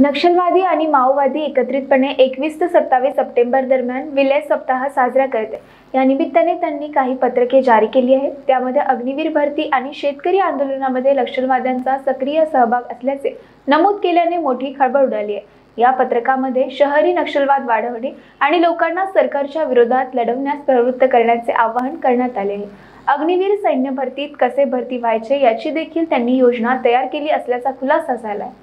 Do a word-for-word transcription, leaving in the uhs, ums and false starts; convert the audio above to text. नक्षलवादी आणि माओवादी एकत्रितपणे एकवीस ते सत्तावीस सप्टेंबर दरम्यान विलय सप्ताह साजरा करते। या निमित्ताने त्यांनी काही पत्रके जारी केली आहेत। त्यामध्ये अग्निवीर भरती आणि शेतकरी आंदोलनामध्ये नक्षलवाद्यांचा सक्रिय सहभाग असल्याचे नमूद केल्याने मोठी खळबळ उडाली आहे। या पत्रकामध्ये शहरी नक्षलवाद वाढवणे आणि लोकांना सरकारच्या विरोधात लढवण्यास प्रवृत्त करण्याचे आवाहन करण्यात आले आहे। अग्निवीर सैन्य भरतीत कसे भरती व्हायचे याची देखील त्यांनी योजना तयार केली असल्याचा खुलासा झाला आहे।